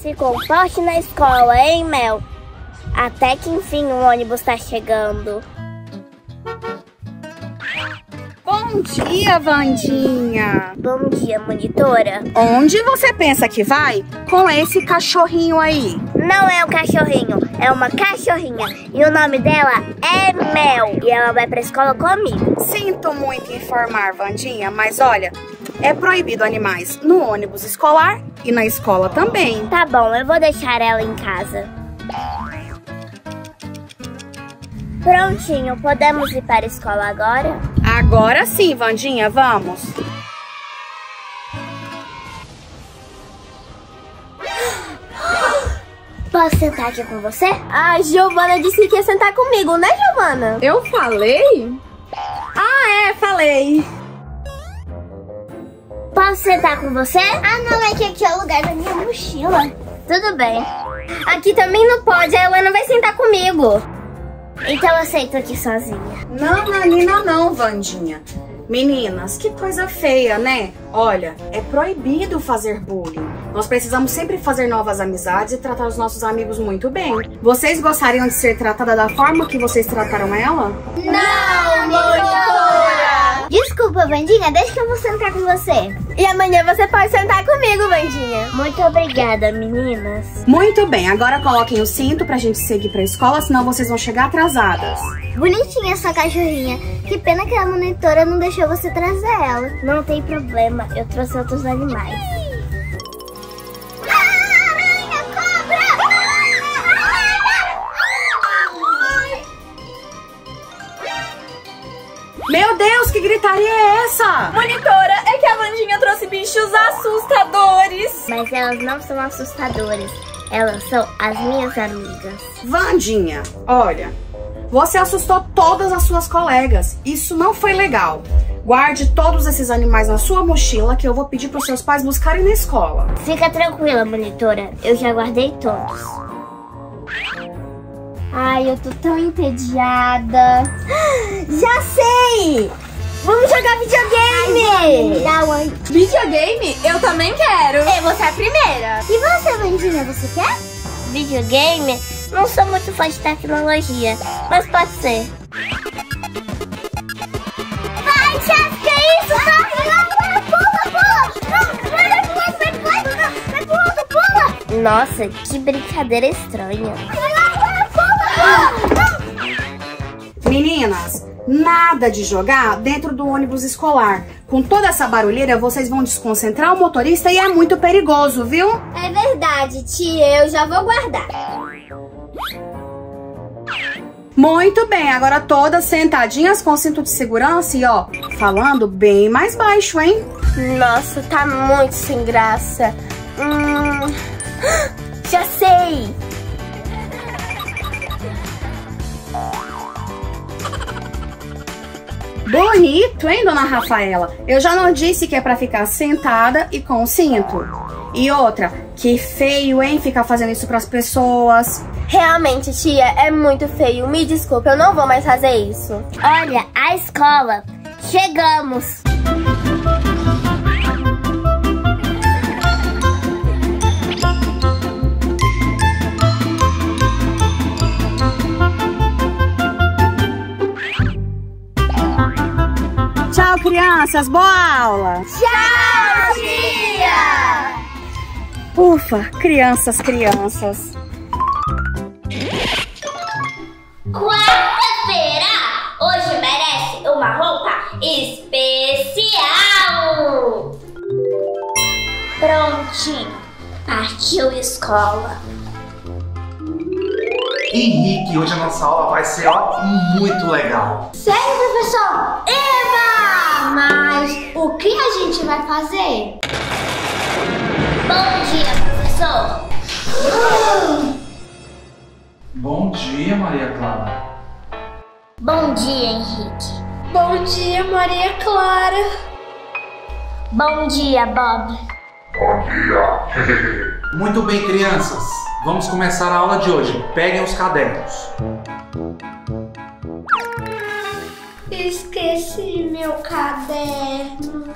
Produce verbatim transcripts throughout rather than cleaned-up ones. Se comporte na escola, hein, Mel? Até que enfim o ônibus tá chegando. Bom dia, Vandinha. Bom dia, monitora. Onde você pensa que vai com esse cachorrinho aí? Não é um cachorrinho, é uma cachorrinha. E o nome dela é Mel. E ela vai pra escola comigo. Sinto muito informar, Vandinha, mas olha, é proibido animais no ônibus escolar e na escola também. Tá bom, eu vou deixar ela em casa. Prontinho, podemos ir para a escola agora? Agora sim, Vandinha, vamos! Posso sentar aqui com você? A Giovana disse que ia sentar comigo, né, Giovana? Eu falei? Ah, é, falei! Posso sentar com você? Ah, não, é que aqui é o lugar da minha mochila. Tudo bem. Aqui também não pode, a Helena vai sentar comigo. Então eu aceito aqui sozinha. Não, Nanina, não, Vandinha. Meninas, que coisa feia, né? Olha, é proibido fazer bullying. Nós precisamos sempre fazer novas amizades e tratar os nossos amigos muito bem. Vocês gostariam de ser tratada da forma que vocês trataram ela? Não, monitora! Desculpa, Vandinha, deixa que eu vou sentar com você. E amanhã você pode sentar comigo, Vandinha. Muito obrigada, meninas. Muito bem, agora coloquem o cinto pra gente seguir pra escola, senão vocês vão chegar atrasadas. Bonitinha essa cachorrinha. Que pena que a monitora não deixou você trazer ela. Não tem problema, eu trouxe outros animais. Aranha, cobra! Meu Deus, que gritaria é essa? Monitora, é que a Vandinha trouxe bichos assustadores. Mas elas não são assustadoras, elas são as minhas amigas. Vandinha, olha, você assustou todas as suas colegas, isso não foi legal. Guarde todos esses animais na sua mochila que eu vou pedir para os seus pais buscarem na escola. Fica tranquila, monitora, eu já guardei todos. Ai, eu tô tão entediada. Já sei! Vamos jogar videogame! Ai, dá um... Videogame? Eu também quero! Eu vou ser a primeira! E você, Vandinha, você quer? Videogame? Não sou muito fã de tecnologia, mas pode ser. Vai, Tiago, que é isso? Corre! Pula, pula! Pula, pula! Nossa, que brincadeira estranha! Meninas, nada de jogar dentro do ônibus escolar. Com toda essa barulheira, vocês vão desconcentrar o motorista e é muito perigoso, viu? É verdade, tia, eu já vou guardar. Muito bem, agora todas sentadinhas com cinto de segurança e ó, falando bem mais baixo, hein? Nossa, tá muito sem graça. Hum... Já sei! Bonito, hein, dona Rafaela? Eu já não disse que é pra ficar sentada e com o cinto. E outra, que feio, hein, ficar fazendo isso pras pessoas. Realmente, tia, é muito feio. Me desculpe, eu não vou mais fazer isso. Olha, a escola. Chegamos. Tchau, crianças! Boa aula! Tchau, tia! Ufa! Crianças, crianças! Quarta-feira! Hoje merece uma roupa especial! Prontinho! Partiu escola! Henrique, hoje a nossa aula vai ser, ó, muito legal! Sério, professor? Eva! Mas o que a gente vai fazer? Bom dia, professor! Uh! Bom dia, Maria Clara! Bom dia, Henrique! Bom dia, Maria Clara! Bom dia, Bob! Bom dia! Muito bem, crianças! Vamos começar a aula de hoje. Peguem os cadernos. Esqueci meu caderno.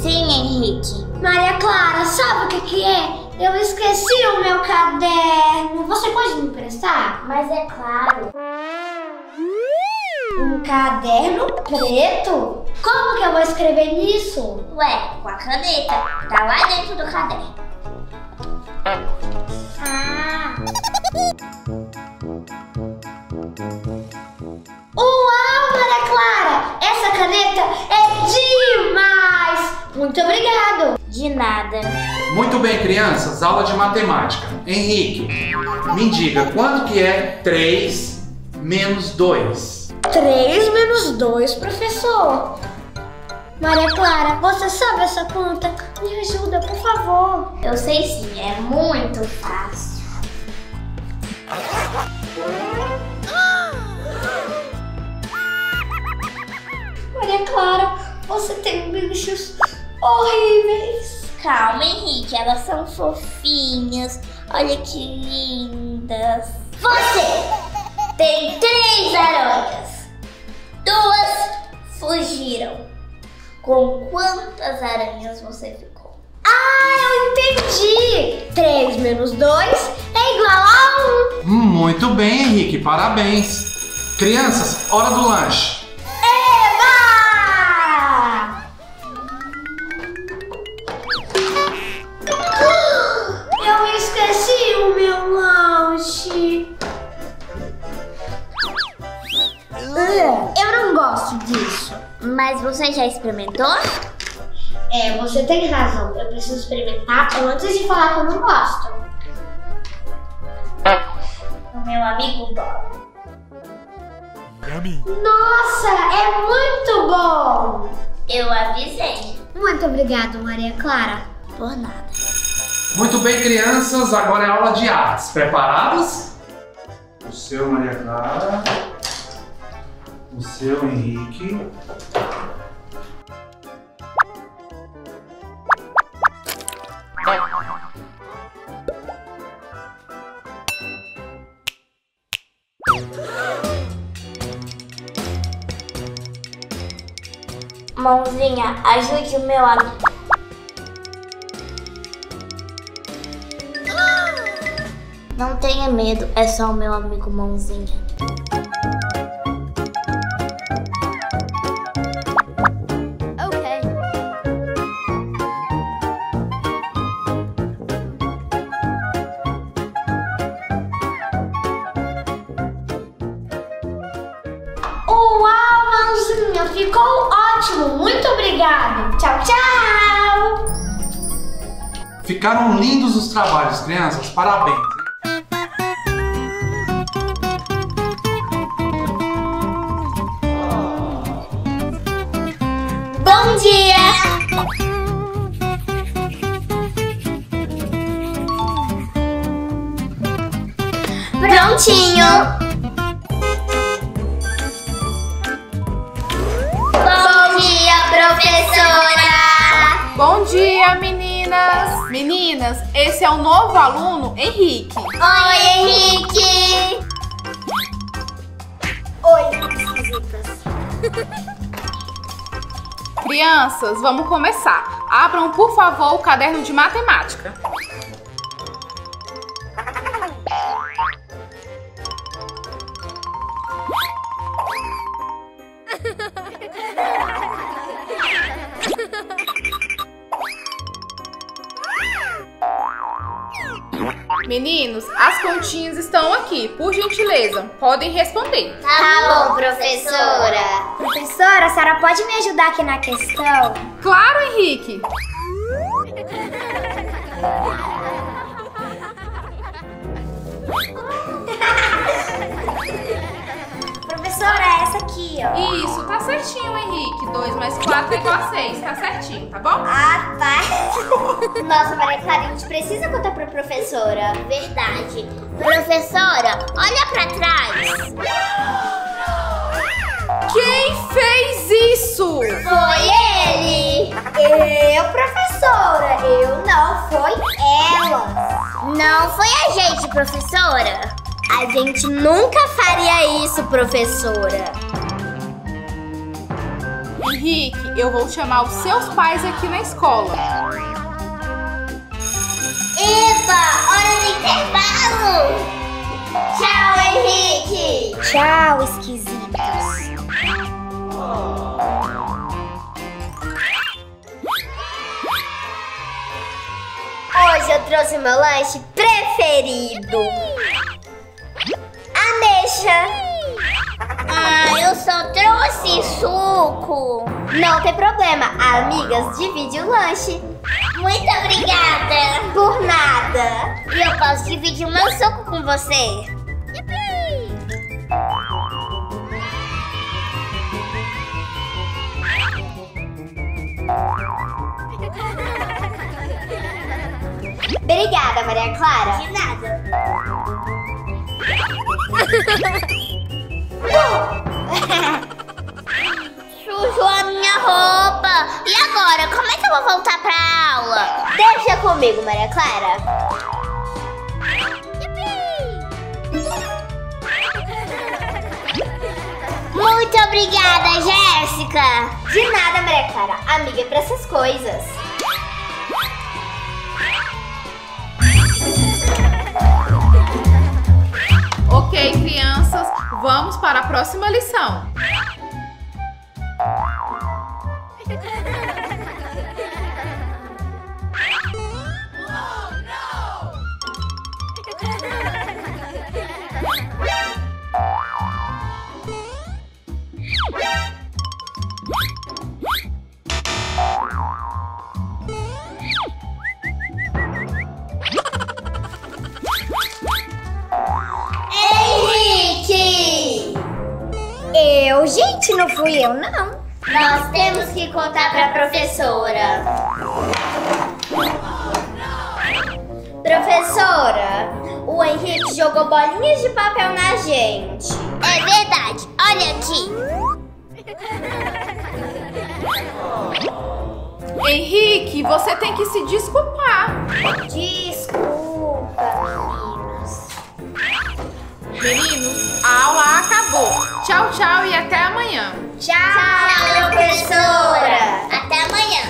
Sim, Henrique. Maria Clara, sabe o que que é? Eu esqueci o meu caderno. Você pode me emprestar? Mas é claro. Um caderno preto? Como que eu vou escrever nisso? Ué, com a caneta. Tá lá dentro do caderno. Ah! Uau, Maria Clara! Essa caneta é demais! Muito obrigado! De nada. Muito bem, crianças, aula de matemática. Henrique, me diga, quanto que é três menos dois? três menos dois, professor. Maria Clara, você sabe essa conta? Me ajuda, por favor. Eu sei sim, é muito fácil. Maria Clara, você tem bichos horríveis. Calma, Henrique, elas são fofinhas. Olha que lindas. Você tem três aranhas. Duas fugiram. Com quantas aranhas você ficou? Ah, eu entendi! três menos dois é igual a um. Muito bem, Henrique, parabéns. Crianças, hora do lanche. Eba! Eu esqueci o meu lanche. Eu não gosto disso. Mas você já experimentou? É, você tem razão. Eu preciso experimentar antes de falar que eu não gosto. O meu amigo Bob. Nossa, é muito bom! Eu avisei. Muito obrigado, Maria Clara. Por nada. Muito bem, crianças. Agora é aula de artes. Preparados? O seu, Maria Clara. O seu, Henrique. Mãozinha, ajude o meu amigo. Não tenha medo, é só o meu amigo Mãozinha. Ficou ótimo, muito obrigado. Tchau, tchau. Ficaram lindos os trabalhos, crianças. Parabéns. Bom dia. Prontinho. Bom dia, meninas! Meninas, esse é o novo aluno, Henrique. Oi, Henrique! Oi, esquisitas! Crianças, vamos começar. Abram, por favor, o caderno de matemática. Meninos, as continhas estão aqui, por gentileza, podem responder. Tá bom, professora. Professora, a senhora pode me ajudar aqui na questão? Claro, Henrique. Professora, é essa aqui, ó. Isso, tá certinho, Henrique. dois mais quatro é igual a seis, tá certinho, tá bom? Ah, tá. Nossa, Maria Clara, a gente precisa contar pra professora. Verdade. Professora, olha pra trás. Quem fez isso? Foi ele. Eu, professora. Eu não, foi ela. Não foi a gente, professora. A gente nunca faria isso, professora. Henrique, eu vou chamar os seus pais aqui na escola. Tchau, esquisitos. Hoje eu trouxe meu lanche preferido. Ameixa. Ah, eu só trouxe suco. Não tem problema, amigas, divide o lanche. Muito obrigada. Por nada. E eu posso dividir o meu suco com você. Obrigada, Maria Clara. De nada. Sujou a minha roupa. E agora? Como é que eu vou voltar pra aula? Deixa comigo, Maria Clara. Muito obrigada, Jéssica. De nada, Maria Clara. Amiga pra essas coisas. Ok, crianças, vamos para a próxima lição. Oh, não! Eu, gente, não fui eu, não. Nós temos que contar pra professora. Professora, o Henrique jogou bolinhas de papel na gente. É verdade, olha aqui. Henrique, você tem que se desculpar. Desculpa, meninos. Meninos, a aula acabou. Tchau, tchau e até amanhã. Tchau, tchau, professora. Até amanhã.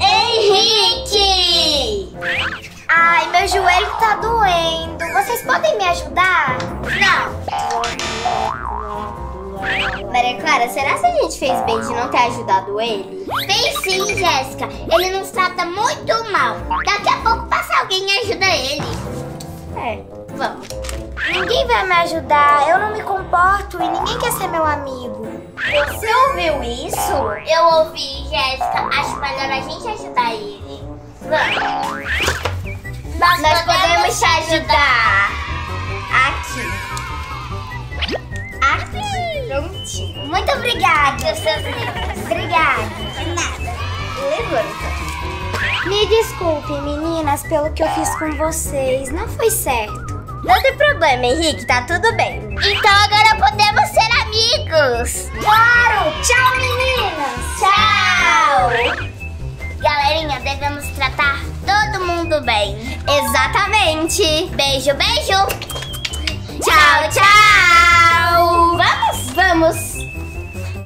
Henrique! Ai, meu joelho tá doendo. Vocês podem me ajudar? Não. Maria Clara, será que a gente fez bem de não ter ajudado ele? Fez sim, Jéssica. Ele nos trata muito mal. Daqui a pouco passa. Alguém ajuda ele. É, vamos. Ninguém vai me ajudar, eu não me comporto e ninguém quer ser meu amigo. Você ouviu isso? Eu ouvi, Jéssica. Acho melhor a gente ajudar ele. Vamos. Nós, Nós podemos, podemos te ajudar. Aqui. Aqui. Prontinho. Muito obrigada, seus amigos. Obrigada. De nada. Levanta. Me desculpe, meninas, pelo que eu fiz com vocês. Não foi certo. Não tem problema, Henrique. Tá tudo bem. Então agora podemos ser amigos. Claro! Tchau, meninas! Tchau! Galerinha, devemos tratar todo mundo bem. Exatamente. Beijo, beijo. Tchau, tchau. Vamos? Vamos.